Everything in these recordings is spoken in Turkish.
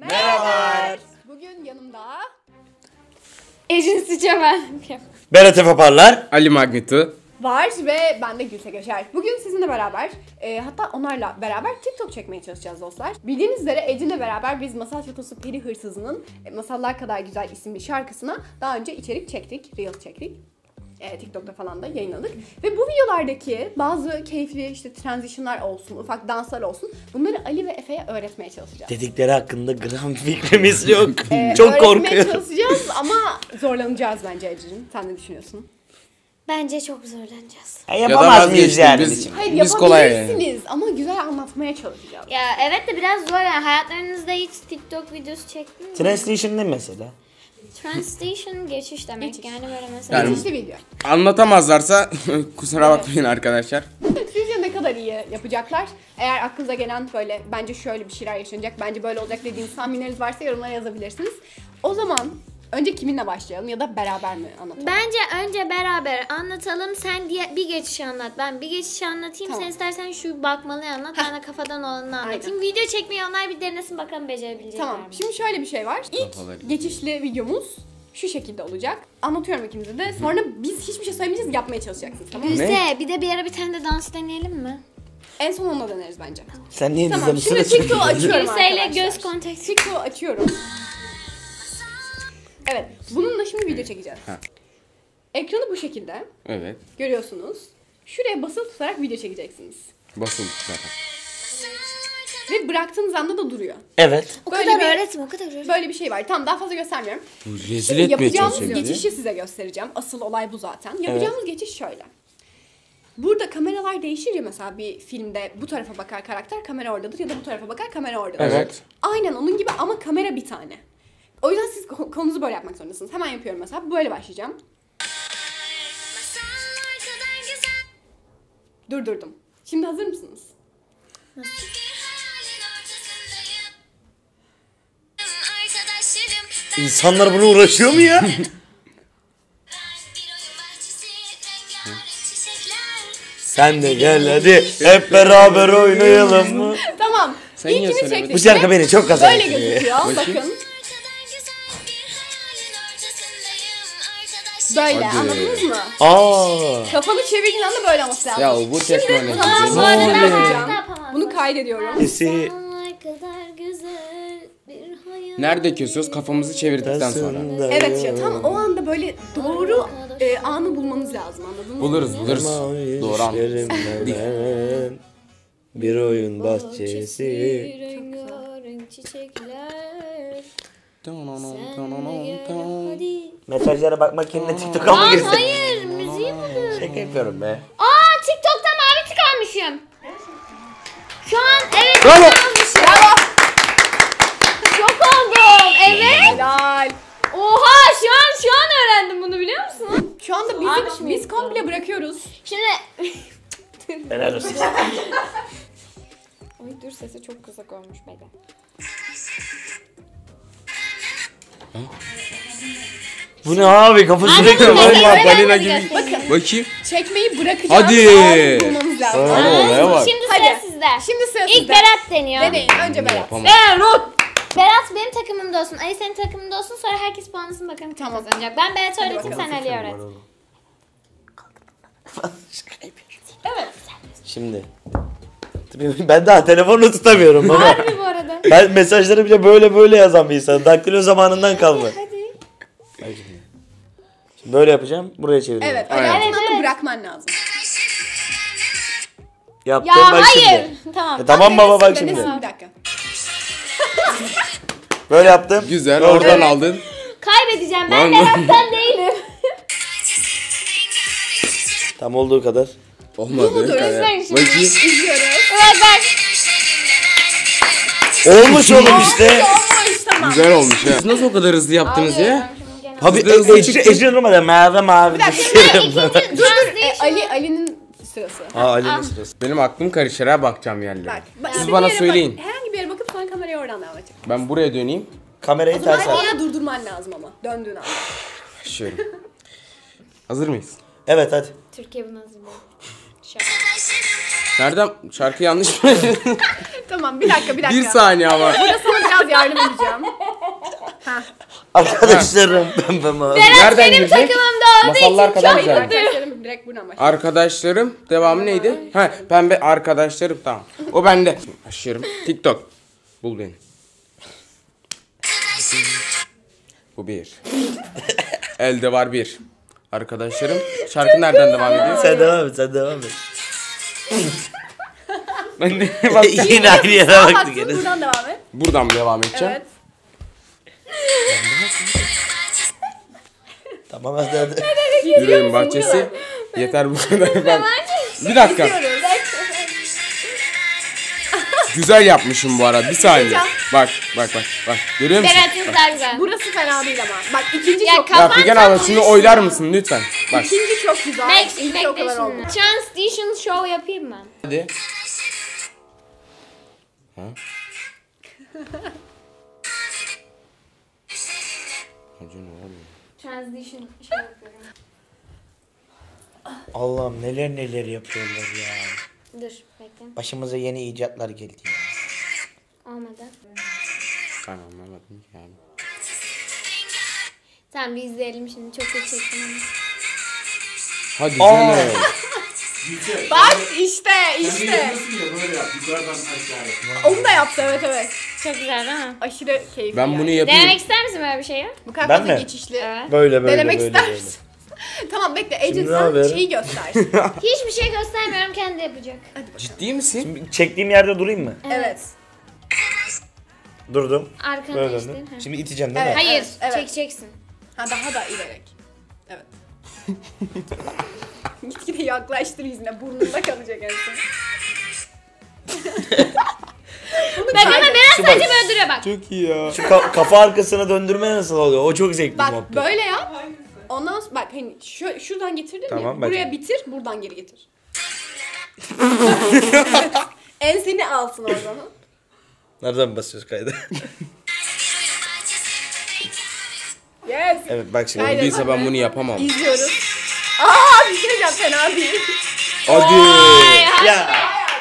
Merhabalar. Bugün yanımda Ecrin Su Çoban, Berat Efe Parlar, Ali Magnitou var ve ben de Gülse Göçer. Bugün sizinle beraber, hatta onlarla beraber TikTok çekmeye çalışacağız dostlar. Bildiğiniz üzere Ecrin'le beraber biz Masal Şatosu Peri Hırsızı'nın Masallar Kadar Güzel isimli şarkısına daha önce içerik çektik, Reel çektik. TikTok'ta falan da yayınladık. Ve bu videolardaki bazı keyifli işte transition'lar olsun, ufak danslar olsun, bunları Ali ve Efe'ye öğretmeye çalışacağız. Dedikleri hakkında gram fikrimiz yok. Çok korkuyorum. Öğretmeye çalışacağız ama zorlanacağız bence Ecrin. Sen ne düşünüyorsun? Bence çok zorlanacağız. Yapamaz mıyız yani? Biz yapabilirsiniz ama güzel anlatmaya çalışacağız. Ya evet de biraz zor yani. Hayatlarınızda hiç TikTok videosu çektin mi? Translation ne mesela? Translation geçiş demek geçiş. Yani böyle mesela yani, geçişli video. Anlatamazlarsa kusura bakmayın arkadaşlar. Sizce ne kadar iyi yapacaklar? Eğer aklınıza gelen böyle bence şöyle bir şeyler yaşanacak, bence böyle olacak dediğiniz tahminleriniz varsa yorumlara yazabilirsiniz. O zaman önce kiminle başlayalım ya da beraber mi anlatalım? Bence önce beraber anlatalım. Sen bir geçişi anlat, ben bir geçişi anlatayım. Tamam. Sen istersen şu bakmalıyı anlat, ben de kafadan olanını anlatayım. Aynen. Video çekmeyi onlar bir denesin, bakalım becerebilecekler. Tamam. Şimdi şöyle bir şey var. İlk geçişli videomuz şu şekilde olacak. Anlatıyorum ikimize de. Sonra biz hiçbir şey söylemeyeceğiz, yapmaya çalışacaksınız. Tamam mı? Bir de bir ara bir tane de dans deneyelim mi? En son onunla deneriz bence. Sen niye tamam. Şimdi TikTok'u açıyorum arkadaşlar. Göz kontaksı. TikTok'u açıyorum. Evet, bununla şimdi video çekeceğiz. Ekranı bu şekilde. Evet. Görüyorsunuz. Şuraya basılı tutarak video çekeceksiniz. Basılı tutarak. Ve bıraktığınız anda da duruyor. Evet. O kadar öğretme. Böyle bir şey var. Tamam, daha fazla göstermiyorum. Rezil etmeye çalışıyorum. Yapacağımız geçişi size göstereceğim. Asıl olay bu zaten. Yapacağımız geçiş şöyle. Burada kameralar değişir ya, mesela bir filmde bu tarafa bakar karakter, kamera oradadır ya da bu tarafa bakar, kamera oradadır. Evet. Aynen onun gibi ama kamera bir tane. O yüzden siz konunuzu böyle yapmak zorundasınız. Hemen yapıyorum mesela. Böyle başlayacağım. Durdurdum. Şimdi hazır mısınız? İnsanlar bunu uğraşıyor mu ya? Sen de gel hadi hep beraber oynayalım mı? Tamam. İlkini çektik. Bu şarkı beni çok kazandı. Böyle gözüküyor. Bakın. Böyle hadi. Anladınız mı? Kafanı çevirdiğin anda böyle olması lazım. Ya bu teknoloji. Tamam, bu arada yapacağım. Bunu kaydediyorum. Nerede kesiyoruz? Kafamızı çevirdikten sonra. Evet ya, tam o anda böyle doğru anı bulmanız lazım, anladınız mı? Buluruz. Doğru an. Bir oyun bahçesi. Mesajlara bakmak yerine TikTok'a mı girsin? Hayır, müziği buluyorum. Şaka yapıyorum be. TikTok'ta mavi tık almışım. Şu an evet almışım. Bravo. Şok oldum. Evet. Helal. Oha, şu an öğrendim bunu, biliyor musun? Şu anda biz komple bırakıyoruz. Şimdi helal olsun. Oy dur, sesi çok kısa olmuş bebe. Bu ne abi, kafa sürekli olma balina gibi. Bakayım. Çekmeyi bırakacağız. Hadi. Şimdi sıra sizde. İlk Berat deniyor. Deneyin. Önce Berat. Berat benim takımımda olsun. Ali senin takımında olsun. Sonra herkes puanlasın, bakalım kim kazanacak. Ben Berat'ı öğreteyim, sen Ali'yi öğret. Evet. Şimdi. Ben daha telefonla tutamıyorum baba. Harbi bu arada. Ben mesajları bile böyle yazan bir insan. Daktilo zamanından kalma. Böyle yapacağım, buraya çeviriyorum. Evet, hayatını bırakman lazım. Yaptım ya, bak hayır. Şimdi. Tamam. Tamam baba, bak şimdi. Bir dakika. Böyle yaptım. Güzel, oradan aldın. Kaybedeceğim, ben Berat'tan değilim. Tam olduğu kadar. Olmadı. Bu mudur? İzliyoruz. Evet, olmuş oğlum işte. Olmuş, tamam. Güzel olmuş ya. Siz nasıl o kadar hızlı yaptınız ya? Abi Ecrin olmadı, mavi. Ali'nin sırası. Ali'nin sırası. Benim aklım karışır ha, bakacağım yerlere. Siz bana söyleyin. Herhangi bir yere bakıp sonra kamerayı oradan devam edeceğim. Ben buraya döneyim. Kamerayı ters al. Orada durdurman lazım ama döndüğün anda. Şöyle. Hazır mıyız? Evet, hadi. Türkiye buna hazır mı? Şarkı. Nereden? Şarkı yanlış mı? Tamam, bir dakika. Bir saniye ama. Burada sana biraz yardım edeceğim. Arkadaşlarım. Berat benim takımımda olduğu için çok mutluyum. Direkt buna başlayalım. Arkadaşlarım devamı neydi? Ha, pembe arkadaşlarım, tamam. O bende. Başlıyorum. TikTok. Bul beni. Bu bir. Elde var bir. Arkadaşlarım. Şarkı nereden devam ediyor? Sen devam et. Yine aynı yere baktık. Buradan devam et. Buradan devam edeceğim. Evet. Tamam hadi. Yüreğin bahçesi. Yeter bu kadar. Ben... Bir dakika. Güzel yapmışım bu arada. Bir saniye. Bak. Görüyor musun? Bak. Burası fena değil ama. Bak ikinci ya, çok güzel. Ya Figen abla şimdi oylar mısın lütfen? Bak. İkinci çok güzel. İlk o kadar oldu. Transition show yapayım ben. Hadi. Ha? Transition şey yapıyorum. Allah'ım neler yapıyorlar ya. Dur bekle. Başımıza yeni icatlar geldi ya. Olmadı. Ben anlamadım yani. Tamam bir izleyelim şimdi, çok da çektim ama. Hadi canım. Bak işte. Onu da yaptı, evet. Çok güzel değil mi? Aşırı keyifli. Ben bunu yapayım. Denemek ister misin böyle bir şeyi? Bu kadar da geçişli. Evet. Böyle. Denemek ister misin? Tamam bekle, Ecrin sen şeyi göster. Hiçbir şey göstermiyorum, kendi yapacak. Ciddi misin? Şimdi çektiğim yerde durayım mı? Evet. Durdum. Arkana geçtin. Şimdi iteceğim değil mi? Hayır, çekeceksin. Ha, daha da ilerek. Evet. Gitgide yaklaştır yüzüne, burnunda kalacak en son. Bak ama Berat sadece böyle duruyor bak. Çok iyi ya. Şu kafa arkasına döndürme nasıl oluyor? O çok zevkli muhabbet. Bak böyle yap. Ondan sonra bak hani şuradan getirdin tamam, ya. Buraya bitir, buradan geri getir. Enseni alsın o zaman. Nereden basıyoruz kayda? Yes. Evet bak şimdi. Değilse ben bunu yapamam. İzliyoruz. Aaa bir şey diyeceğim, fena değil. Hadi. Ya.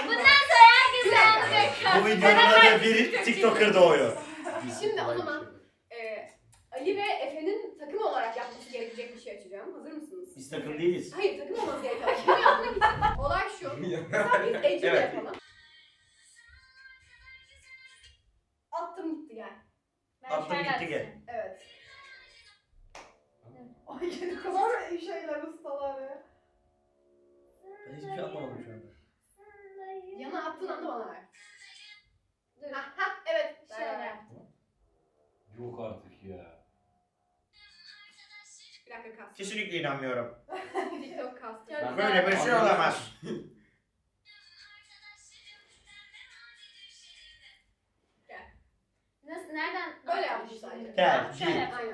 Bundan sonra herkes anlayacak. Bu videoda bir TikToker doğuyor. Şimdi o zaman Ali ve Efe'nin takım olarak yapması gerekecek bir şey açacağım. Hazır mısınız? Biz takım değiliz. Hayır, takım olmamız gerekiyor. Bunu yapmak için. Olay şu. Biz Ecrin'i yapalım. Attım gitti gel. Evet. Ay ne kadar şeyler ustalar ya. Ben hiçbir şey yapmadım şu anda. Yana attığın anda bana ver. Evet şöyle yaptım. Yok artık ya. Bir dakika kastım. Kesinlikle inanmıyorum. TikTok kastım. Böyle bir şey olamaz. Gel. Nasıl, nereden? Böyle yapmış sadece. Gel. Şöyle yapayım.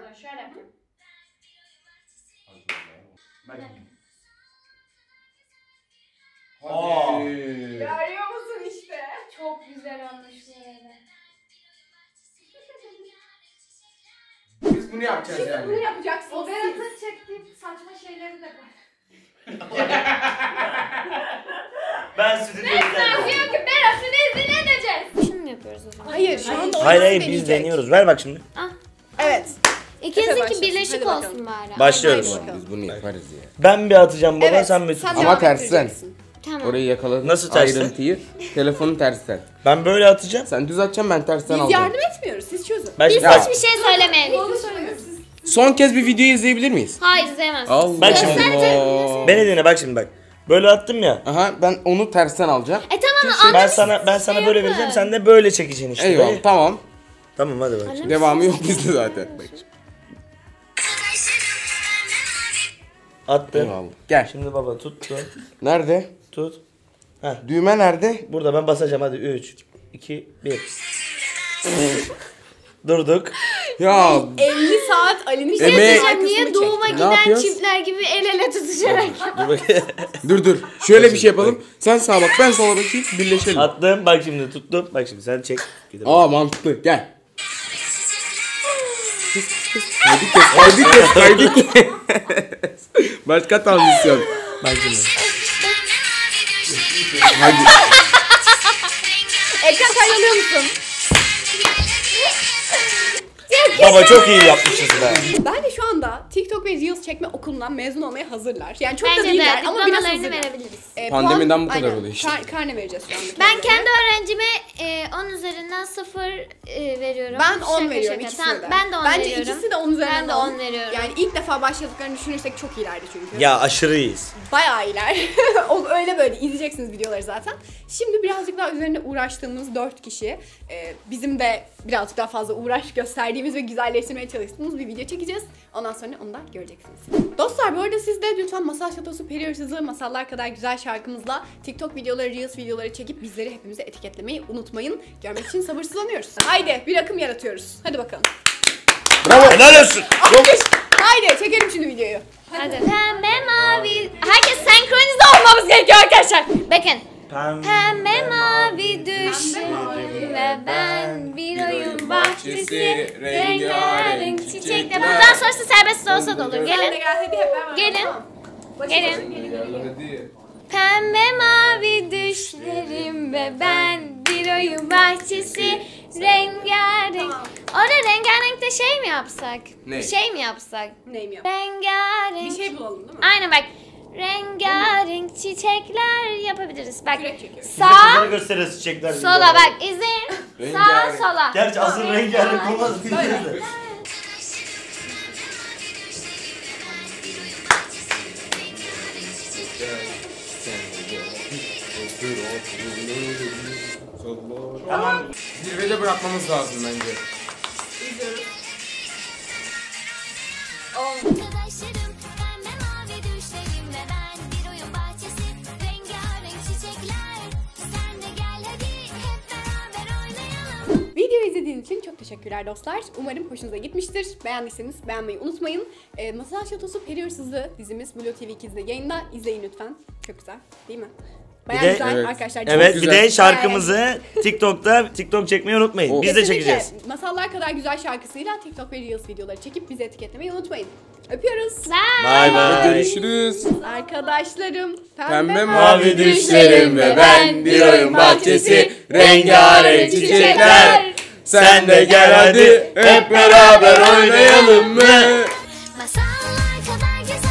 Görüyor musun işte? Çok güzel olmuş böyle. Biz bunu yapacağız yani. Bunu yapacaksın. O Berat'ın çektiği saçma şeyleri de var. Ben sizi dinleyeceğim. Resmen diyor ki Berat'ın izin edeceğiz. Şunu mu yapıyoruz o zaman? Hayır şu anda hayır biz deniyoruz. Ver bak şimdi. Ah. Evet. İkinizinki birleşik olsun bari. Başlıyoruz. Biz bunu yaparız ya. Ben bir atacağım baba, evet, sen bir tut. Ama tersten. Tamam. Orayı yakaladın. Nasıl tersten? Ayrıntıyı. Telefonu tersten. Ben böyle atacağım. Sen düz atacaksın, ben tersten alacağım. Biz yardım etmiyoruz, siz çözün. Biz hiçbir şey söylemeyelim. Son kez bir videoyu izleyebilir miyiz? Hayır izleyemezsin. Bak şimdi. Beni dinle bak şimdi bak. Böyle attım ya. Aha, ben onu tersten alacağım. Tamam anladım. Ben sana böyle vereceğim, sen de böyle çekeceksin işte. Eyvallah tamam. Tamam hadi bak. Devamı yok bizde zaten. Attım. Gel. Şimdi baba tuttu. Nerede? Tut. Heh. Düğme nerede? Burada, ben basacağım hadi 3, 2, 1. Durduk. Ya 50 saat Ali'nin şey niye doğuma giden çiftler gibi el ele tutuşarak. Dur. Şöyle bir şey yapalım. Sen sağa bak, ben sola bakayım, birleşelim. Attım bak şimdi tuttum. Bak şimdi sen çek. Gidelim. Aa mantıklı gel. Kaydık. Başka tansiyon. Bak şimdi. Hadi. Ecrin kaynanıyor musun? Baba çok iyi yapmışız be. Bence şu anda TikTok ve Reels çekme okulundan mezun olmaya hazırlar. Yani çok bence da değiller de, ama biraz hazırlar. Pandemiden bu kadar oluyor işte. Karne vereceğiz şu anda. Ben kendi öğrencime 10 üzerinden 0 veriyorum. Ben 10 veriyorum ikisine de. Ben de 10 veriyorum. Bence ikisi de 10 üzerinden. Ben de 10 veriyorum. Yani ilk defa başladıklarını düşünürsek çok iyilerdi çünkü. Ya aşırı iyiyiz. Bayağı iyiler. Öyle böyle izleyeceksiniz videoları zaten. Şimdi birazcık daha üzerinde uğraştığımız 4 kişi, bizim de birazcık daha fazla uğraş gösterdiğimiz ve güzelleştirmeye çalıştığımız bir video çekeceğiz. Ondan sonra onu da göreceksiniz. Dostlar bu arada siz de lütfen Masal Şatosu Peri Hırsızı, Masallar Kadar Güzel şarkımızla TikTok videoları, Reels videoları çekip bizleri hepimize etiketlemeyi unutmayın. Görmek için sabırsızlanıyoruz. Haydi bir akım yaratıyoruz. Hadi bakalım. Bravo. Helal olsun. Alkış. Haydi çekelim şimdi videoyu. Hadi. Pembe mavi. Herkes senkronize olmamız gerekiyor arkadaşlar. Bakın. Pembe mavi düşlerim ve ben bir oyun bahçesi, rengarenk çiçekler. Bundan sonrası serbest olsa da olur. Gelin. Gelin. Gelin. Pembe mavi düşlerim ve ben bir oyun bahçesi, rengarenk. Orada rengarenkte şey mi yapsak? Ne? Şey mi yapsak? Neyim yap? Rengarenk. Bir şey bulalım değil mi? Aynen bak. Rengarenk çiçekler yapabiliriz. Bak sağ, sola bak izin. Sağ sola. Gerçi asıl rengarenk olmaz. Tamam. Zirvede bırakmamız lazım bence. İzlediğiniz için çok teşekkürler dostlar. Umarım hoşunuza gitmiştir. Beğendiyseniz beğenmeyi unutmayın. Masal Şatosu Peri Hırsızı dizimiz Blue TV Kids'de yayında. İzleyin lütfen. Çok güzel değil mi? Bayağı de, güzel evet. Arkadaşlar. Evet güzel. Bir de şarkımızı TikTok'ta çekmeyi unutmayın. Biz kesinlikle de çekeceğiz. Masallar Kadar Güzel şarkısıyla TikTok ve Reels videoları çekip bizi etiketlemeyi unutmayın. Öpüyoruz. Bye bye. Görüşürüz. Arkadaşlarım. Pembe mavi düşlerim ve ben bir oyun bahçesi, rengarenk çiçekler. Sen de gel hadi hep beraber oynayalım mı? Masallar kadar güzel.